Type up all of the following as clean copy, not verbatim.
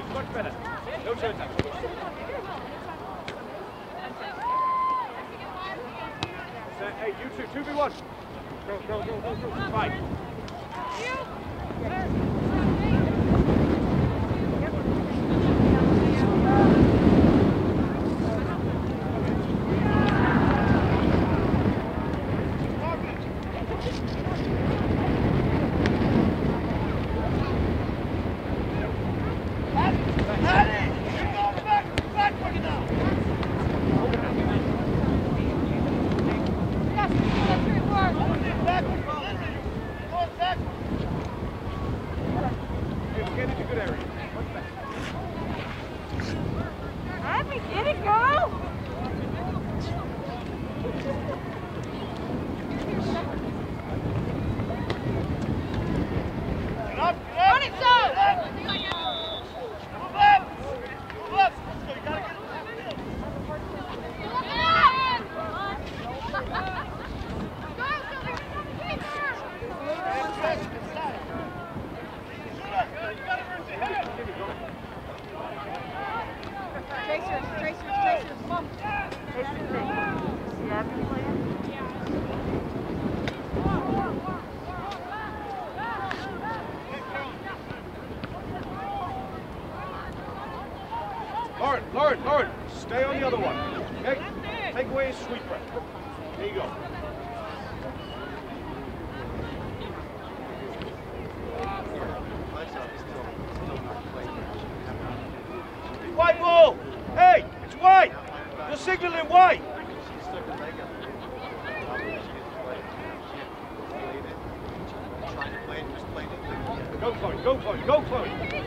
ready, much better. No showtime. Hey, you two, 2v1. Go. Right. Lauren, stay on the other one. Okay? Take away his sweet breath. There you go. It's white ball! Hey, it's white! You're signaling white! Go Chloe, go Chloe, go Chloe!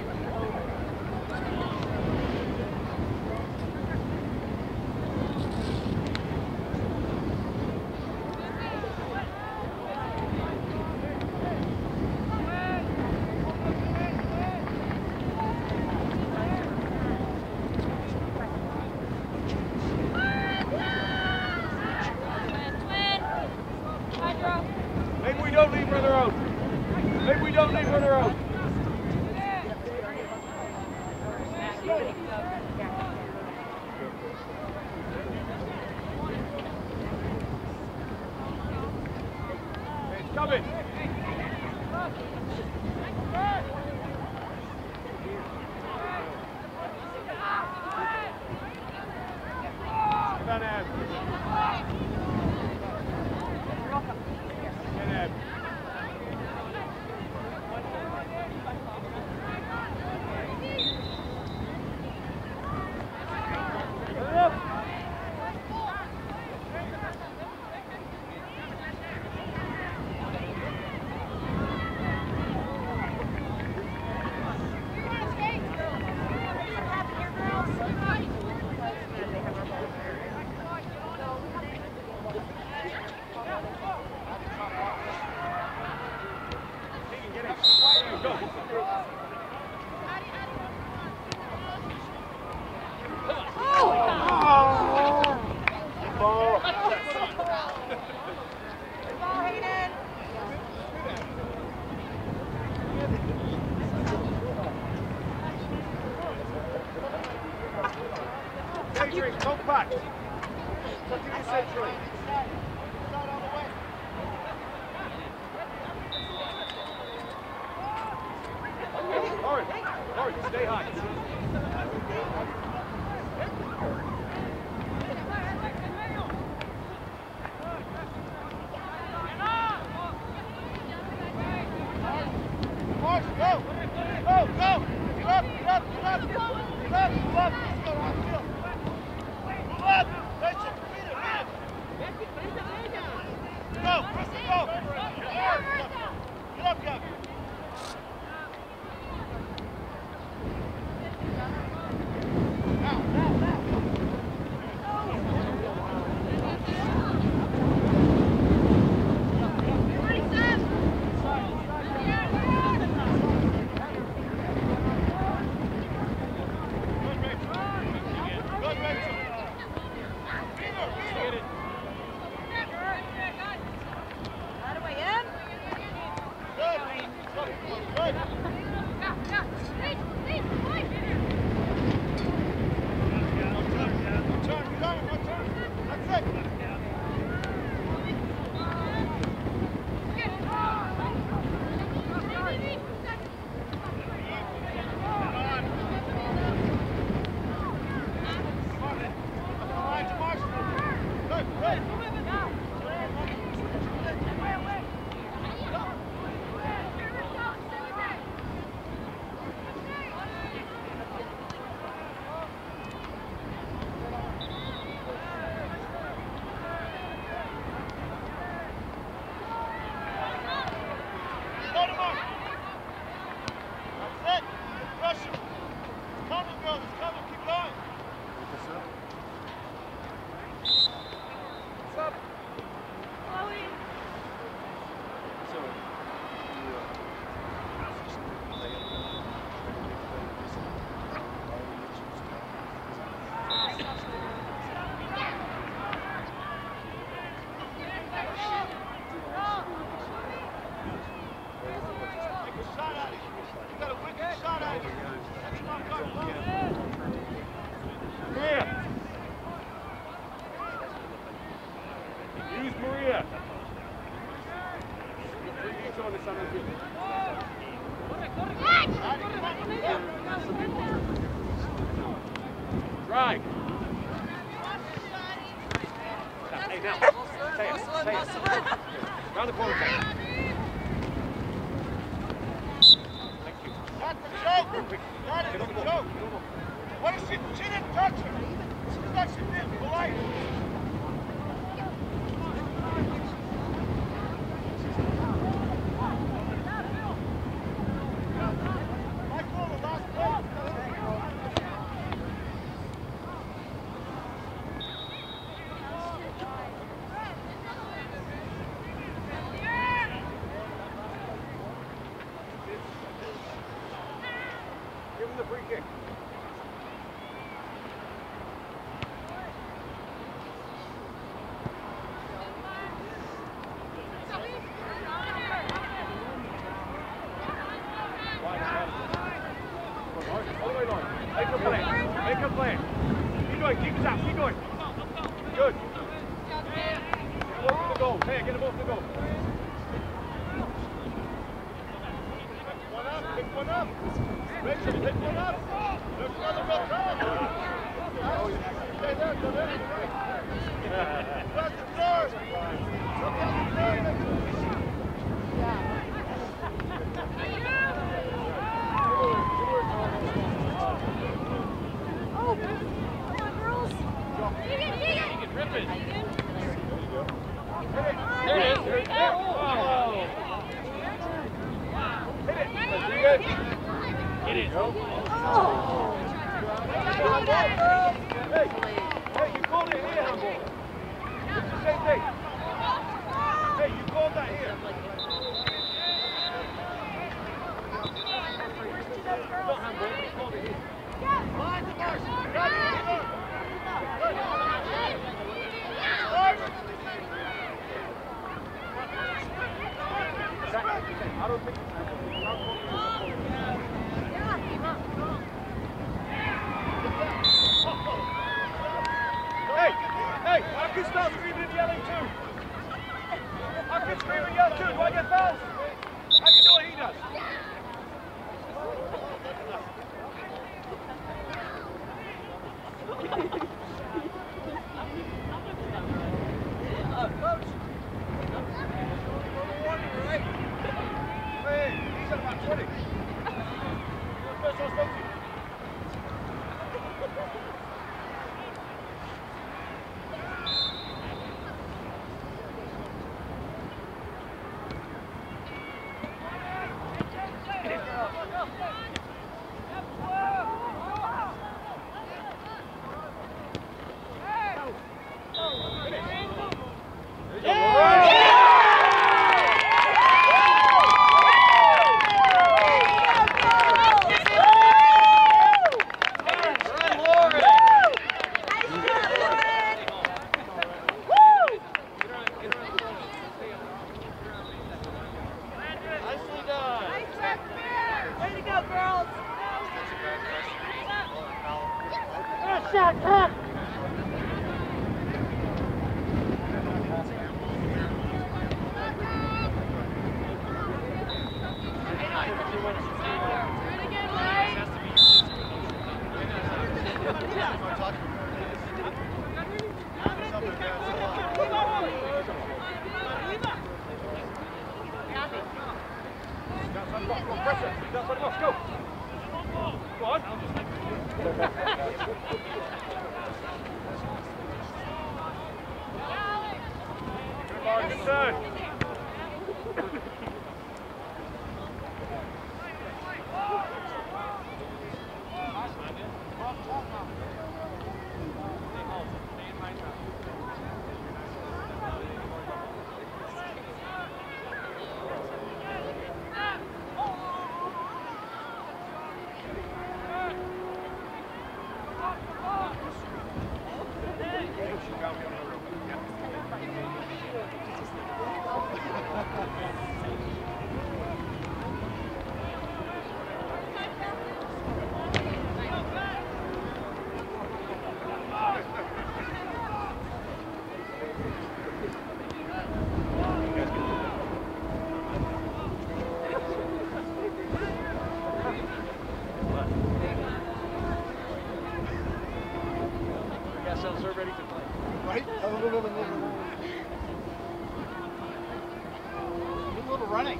running.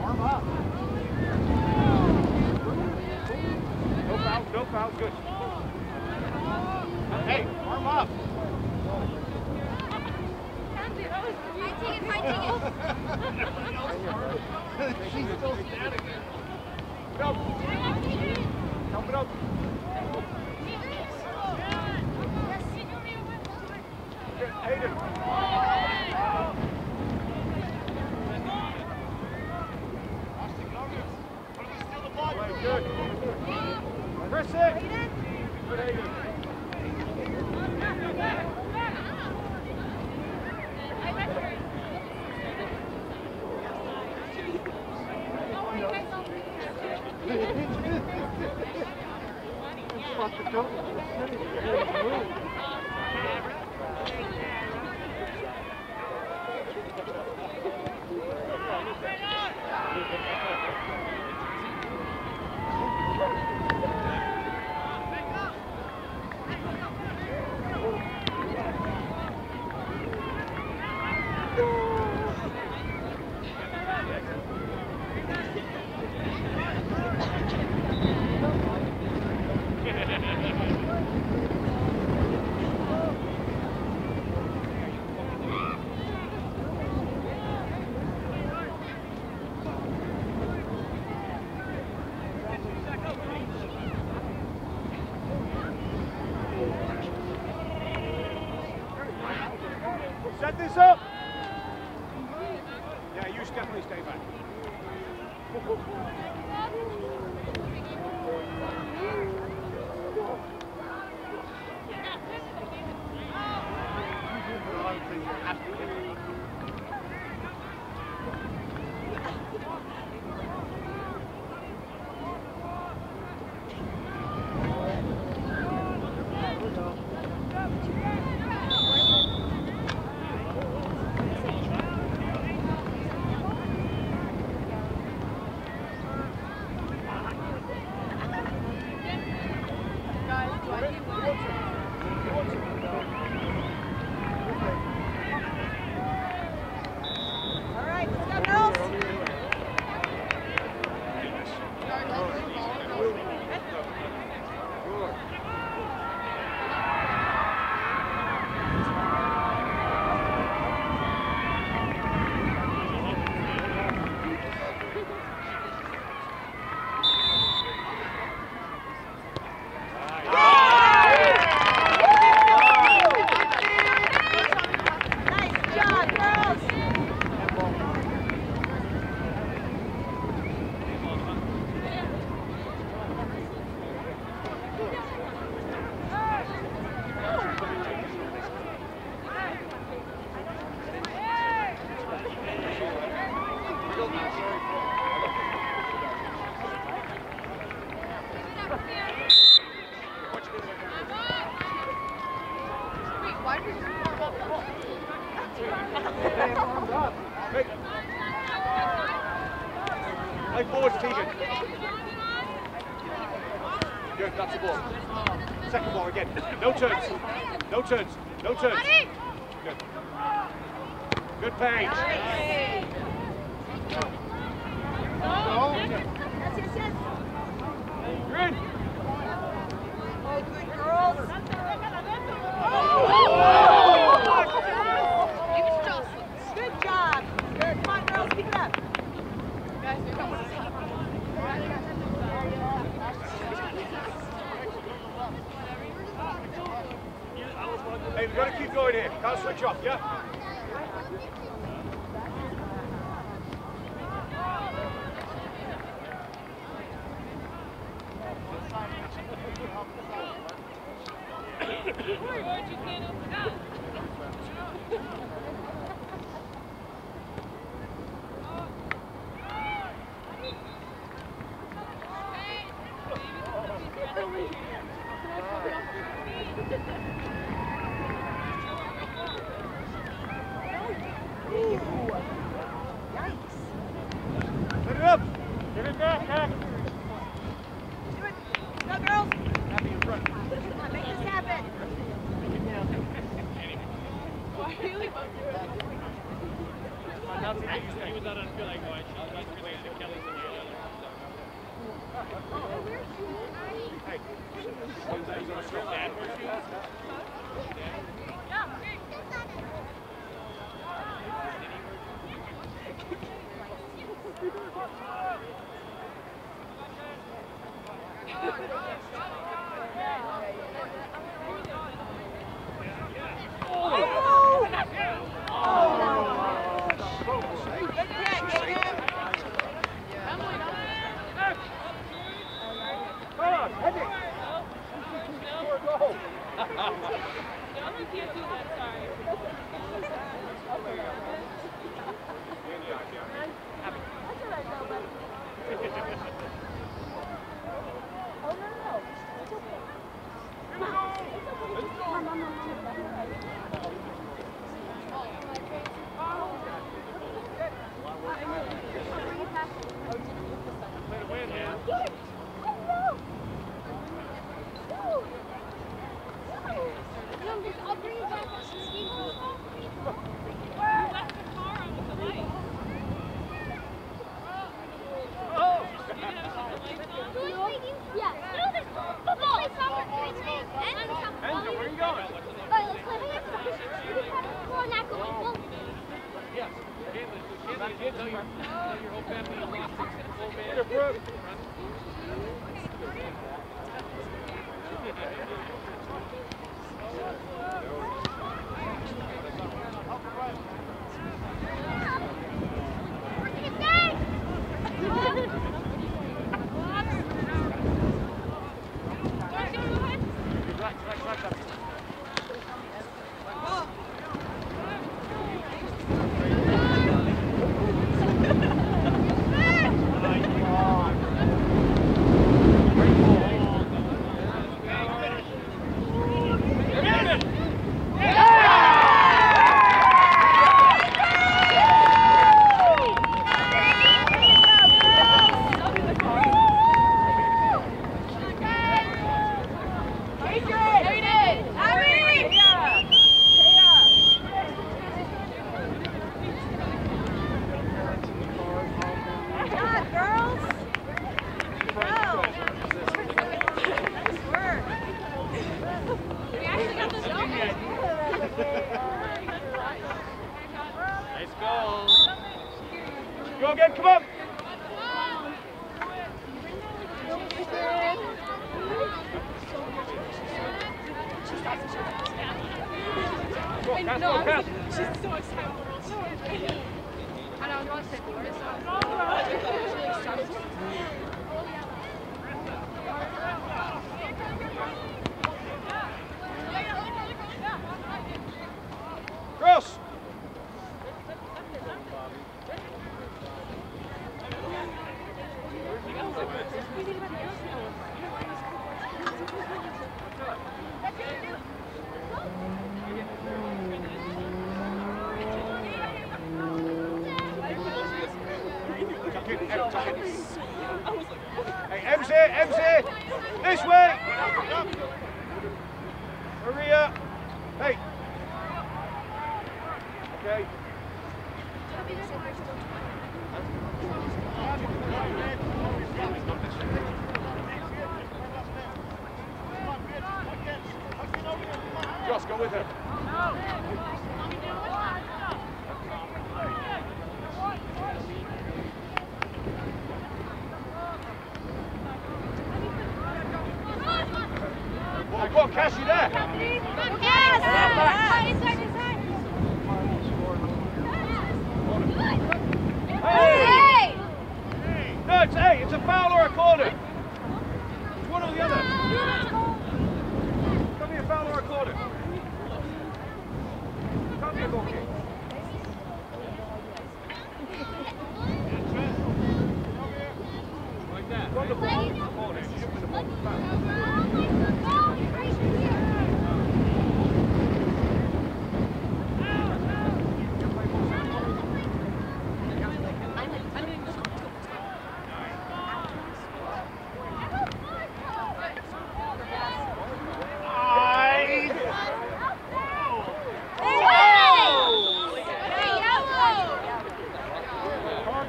Warm up. No foul, good. Hey, warm up. My ticket. She's still standing there. Help it up. Help it up.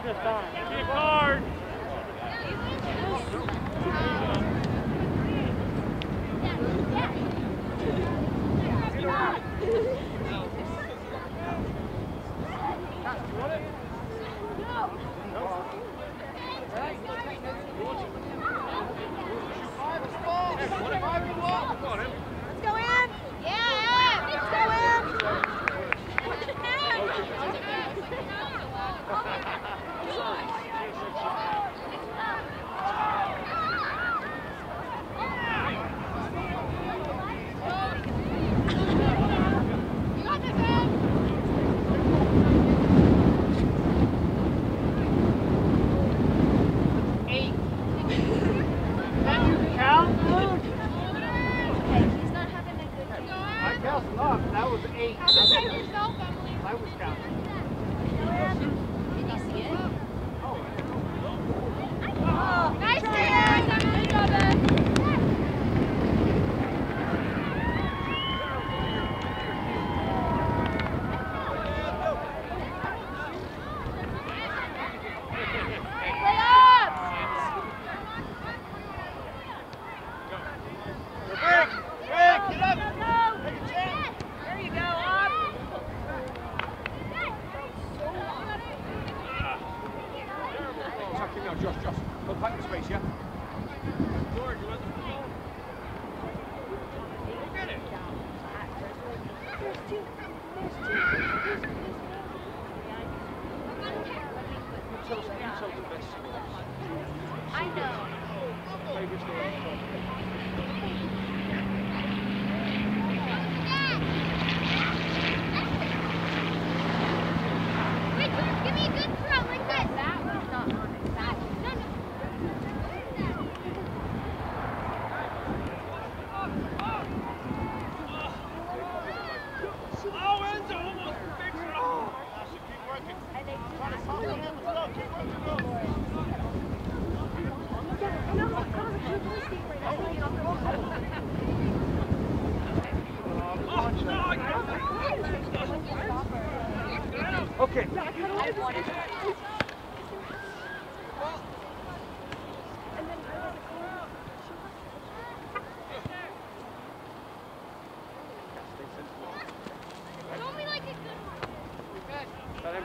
this time. Get hard.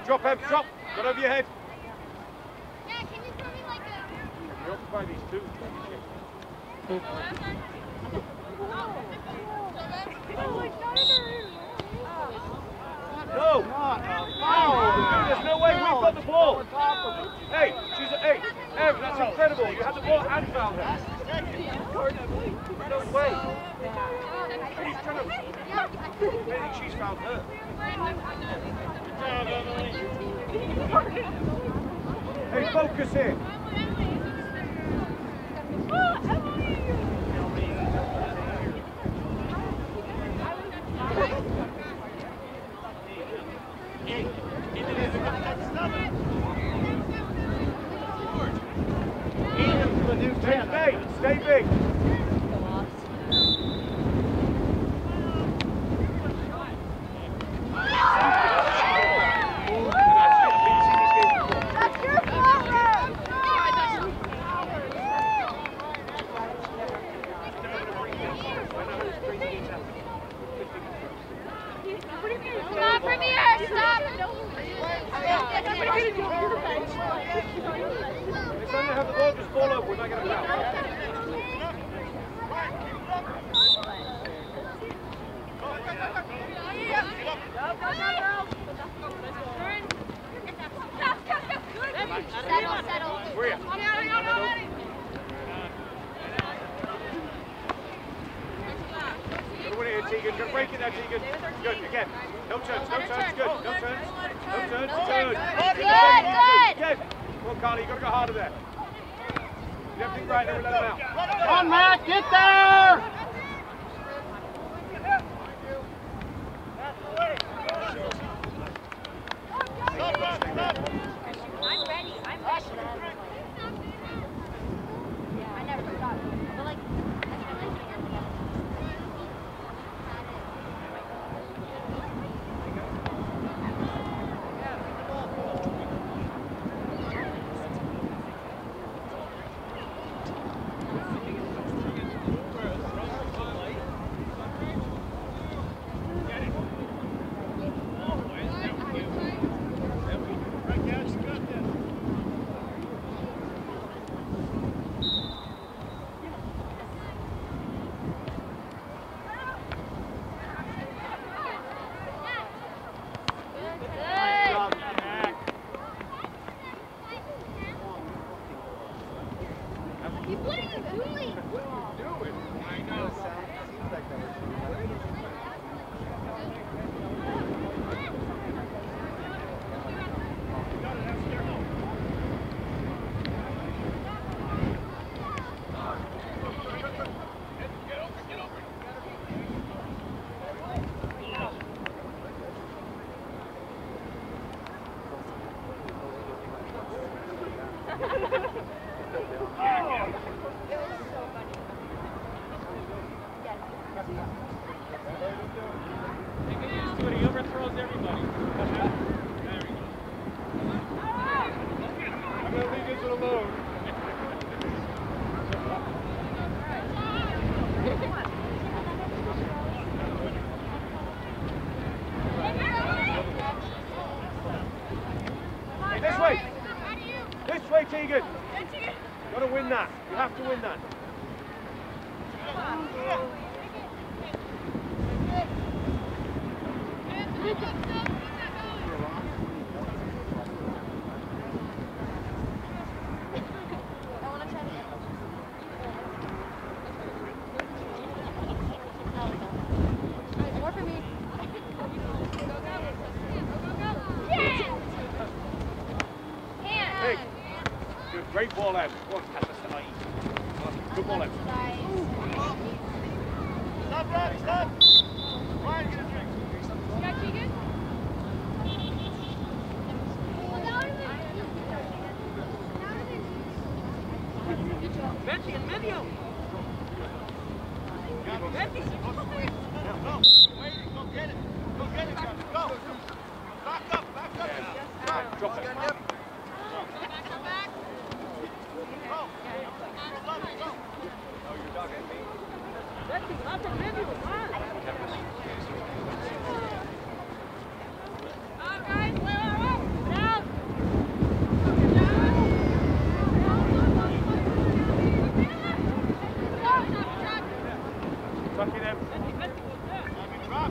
Drop him, drop! Got over your head! Yeah, can you throw me like a... You're occupying these two. Oh, no! No! There's no way we've got the ball! Hey, she's a... Hey, Ev, that's incredible! You had the ball and fouled her! No way! She's trying to... I think she's fouled her. Hey, focus here. What are you doing? What are you doing? I know. It seems like that. Great ball out. Good ball out. Stop, Brad, stop. Ryan, get a drink. You got Keegan? Mendy and Medio. No. Wait, go get it. Go get it, Kevin. Go. Back up, back up. Yeah. Drop it. Come back. Go! Go! Oh, you're talking to me? That's the upper menu, huh? All right, wait, down! Down! Tuck it in. Drop! Get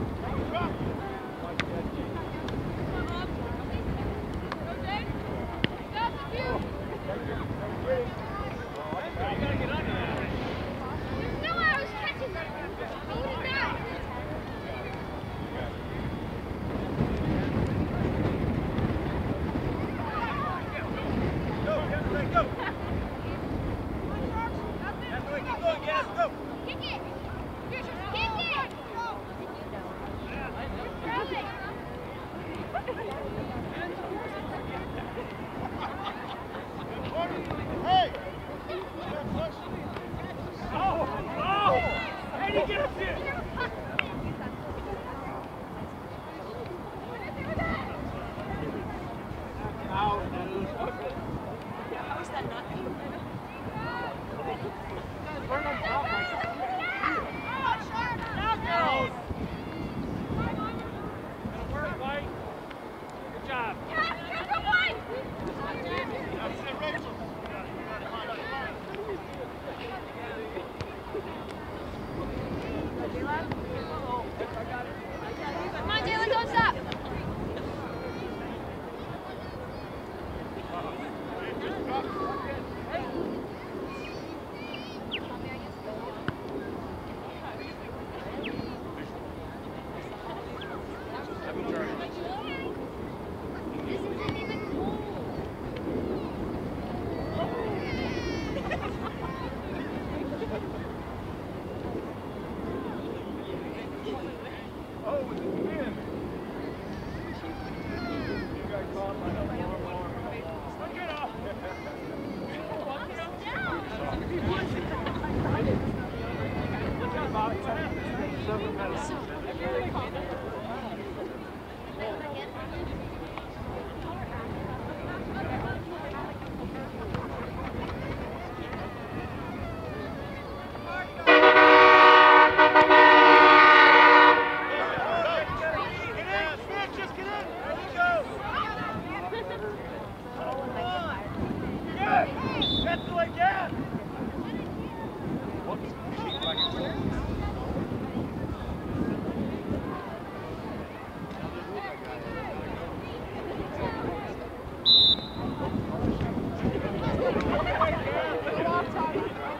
off, Tommy.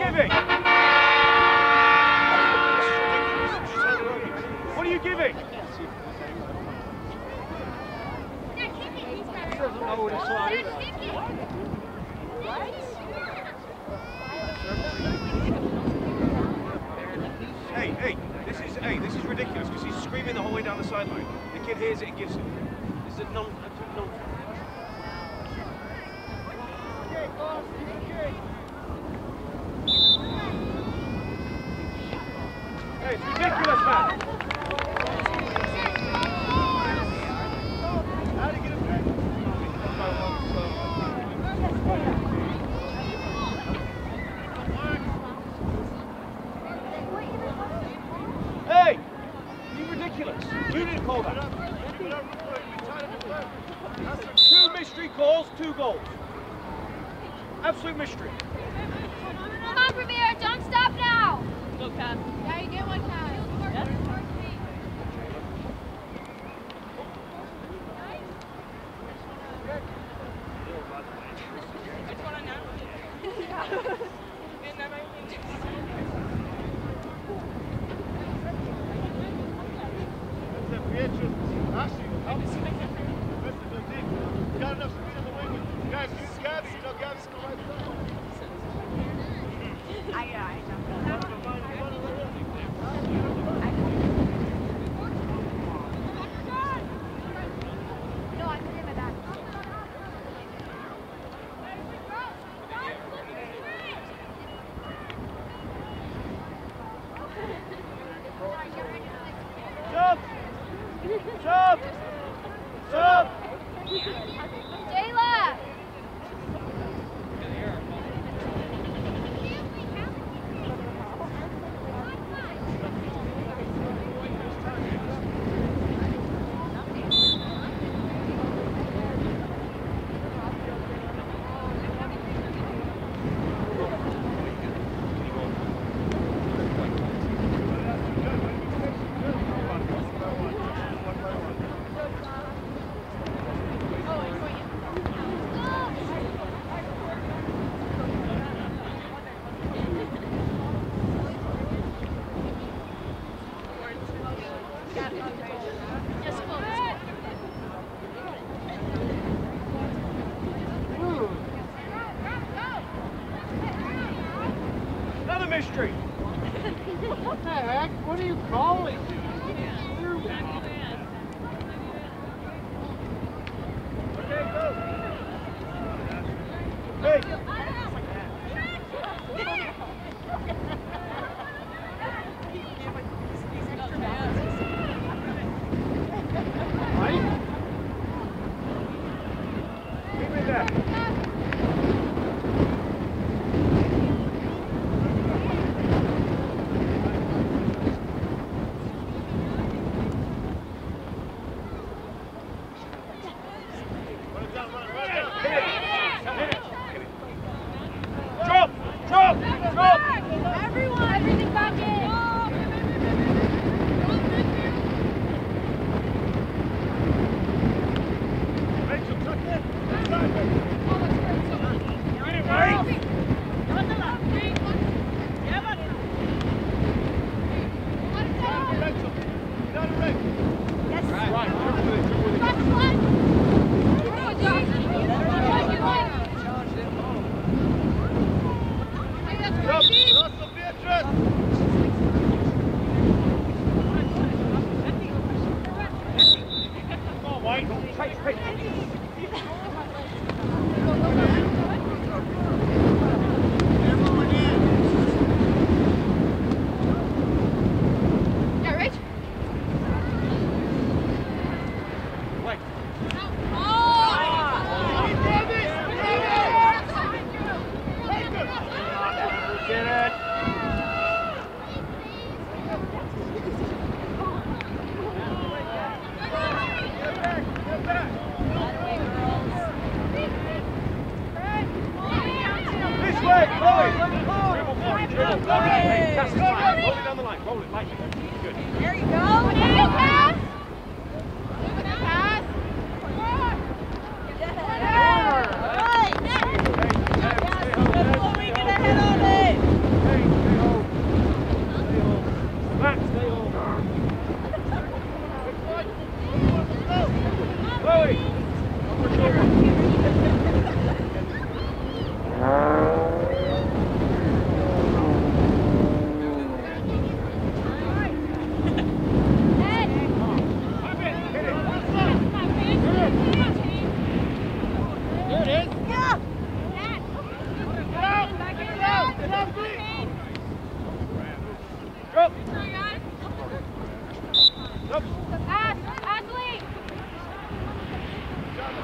giving? What are you giving? He doesn't know what it's like. Hey, this is ridiculous because he's screaming the whole way down the sideline. The kid hears it and gives it. This is a non-nonsense. It's ridiculous, man! How do you get him back? Hey! You're ridiculous. You didn't call that. 2 mystery calls, 2 goals. Absolute mystery. Come on, Premier, don't stop now! Look, Cam. Yeah, you get one, Cam. Yeah. We're gonna head on it!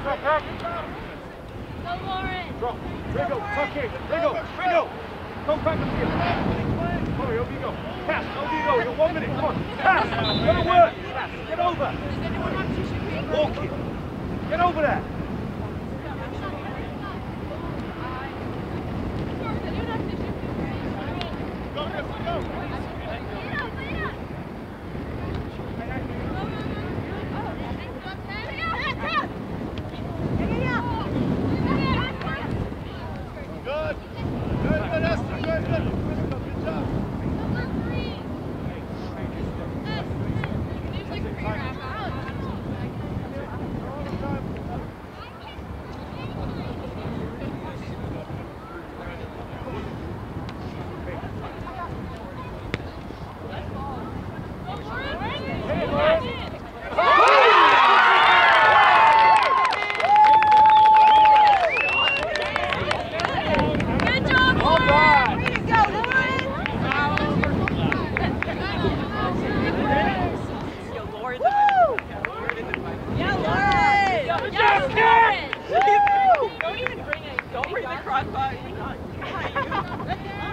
Drop back. Go, Lauren. Drop. Wriggle. Tuck in. Wriggle. Wriggle. Come back up here. Hurry, over you go. Pass. Over you go. You got 1 minute. Come on. Pass. Go to work. Pass. Get over. Does anyone want to shoot me? Walk it. Get over there. Don't even bring it. Don't bring the crossbar. You're not.